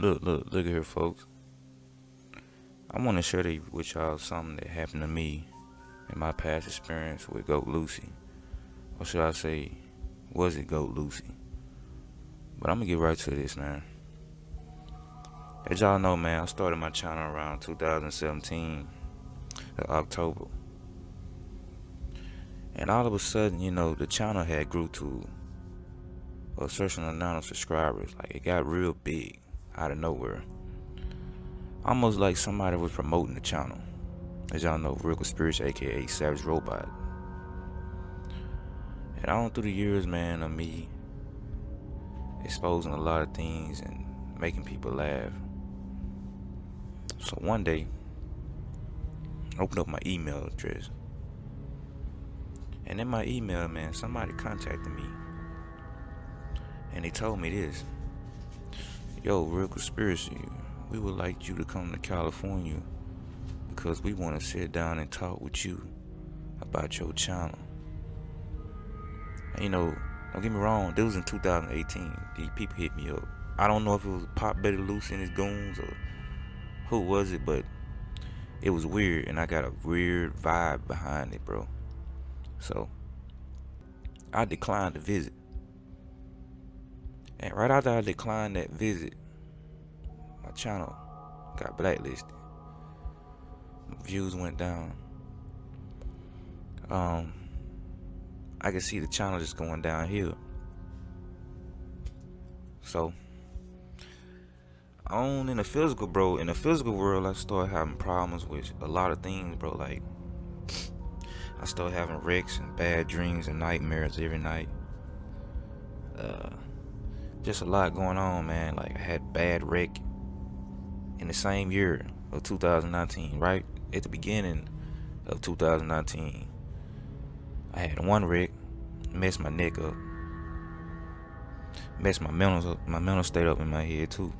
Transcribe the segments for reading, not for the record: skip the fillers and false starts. Look at here, folks. I want to share with y'all something that happened to me in my past experience with Goat Lucy. Or should I say, was it Goat Lucy? But I'm going to get right to this, man. As y'all know, man, I started my channel around 2017, October. And all of a sudden, you know, the channel had grew to a certain amount of subscribers. Like, it got real big out of nowhere. Almost like somebody was promoting the channel. As y'all know, Real Ghost Spirits, aka Savage Robot. And all through the years, man, of me exposing a lot of things and making people laugh. So one day, I opened up my email address. And in my email, man, somebody contacted me. And they told me this. Yo, Real Conspiracy, we would like you to come to California because we want to sit down and talk with you about your channel. And you know, don't get me wrong, this was in 2018. These people hit me up. I don't know if it was Pop Betty Lucy and his goons or who was it, but it was weird and I got a weird vibe behind it, bro. So I declined the visit. And right after I declined that visit, my channel got blacklisted. My views went down. I could see the channel just going downhill. So on in the physical, bro, in the physical world, I started having problems with a lot of things, bro. Like, I started having wrecks and bad dreams and nightmares every night. Just a lot going on, man. Like, I had bad wreck in the same year of 2019, right at the beginning of 2019. I had one wreck, messed my neck up, messed my mental state up in my head too.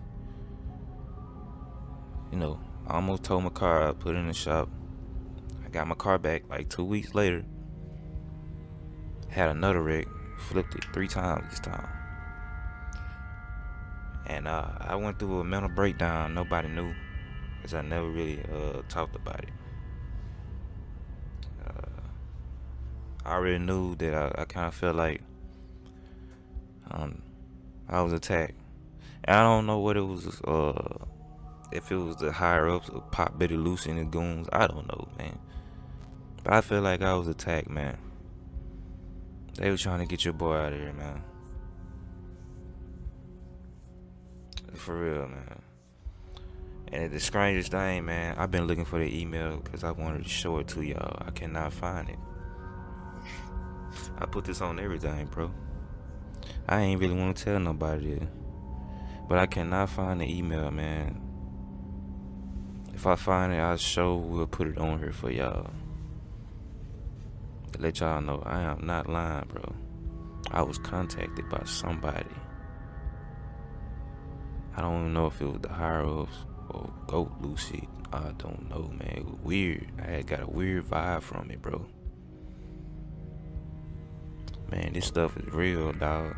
You know, I almost towed my car. I put it in the shop. I got my car back like 2 weeks later. Had another wreck, flipped it 3 times this time. And I went through a mental breakdown. Nobody knew, because I never really talked about it. I already knew that I kind of felt like I was attacked. And I don't know what it was. If it was the higher ups of Pop Betty Lucy and the goons, I don't know, man. But I feel like I was attacked, man. They were trying to get your boy out of here, man. For real, man. And the strangest thing, man, I've been looking for the email because I wanted to show it to y'all. I cannot find it. I put this on everything, bro. I ain't really want to tell nobody this, but I cannot find the email, man. If I find it, we'll put it on here for y'all. To let y'all know, I am not lying, bro. I was contacted by somebody. I don't even know if it was the higher ups or Goat Lucy. I don't know, man. It was weird. I had got a weird vibe from it, bro. Man, this stuff is real, dog.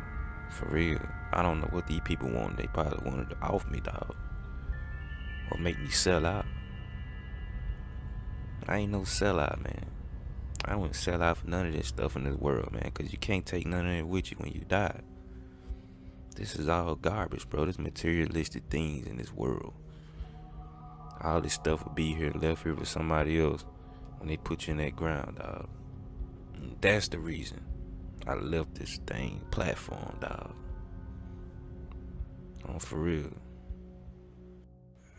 For real. I don't know what these people wanted. They probably wanted to off me, dog. Or make me sell out. I ain't no sellout, man. I wouldn't sell out for none of this stuff in this world, man. Because you can't take none of it with you when you die. This is all garbage, bro. This materialistic things in this world. All this stuff will be here, left here with somebody else when they put you in that ground, dog. And that's the reason I left this thing platform, dog. Oh, for real.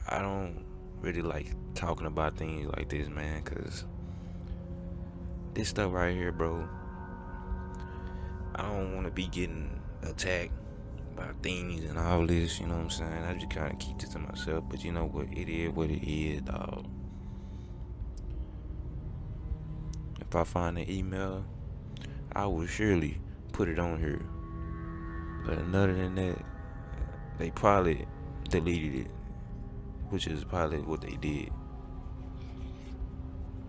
I don't really like talking about things like this, man, because this stuff right here, bro, I don't want to be getting attacked by things and all this, you know what I'm saying? I just kind of keep this to myself, but you know what, it is what it is, dog. If I find the email, I will surely put it on here. But other than that, they probably deleted it, which is probably what they did.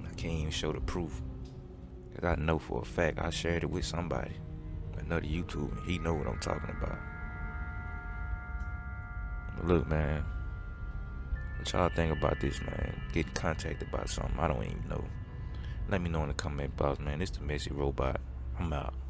I can't even show the proof, because I know for a fact I shared it with somebody, another YouTuber. He know what I'm talking about. But look, man, what y'all think about this, man? Get contacted by something I don't even know. Let me know in the comment box, man. It's the Messy Robot. I'm out.